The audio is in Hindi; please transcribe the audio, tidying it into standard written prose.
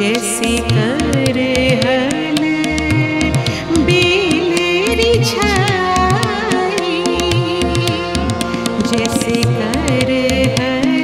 जैसे कर है।